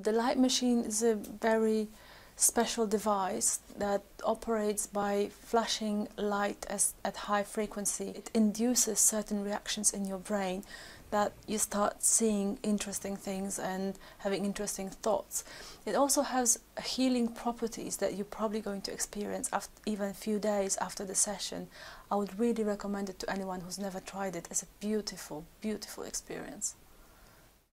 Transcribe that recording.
The light machine is a very special device that operates by flashing light at high frequency. It induces certain reactions in your brain that you start seeing interesting things and having interesting thoughts. It also has healing properties that you're probably going to experience after, even a few days after the session. I would really recommend it to anyone who's never tried it. It's a beautiful, beautiful experience.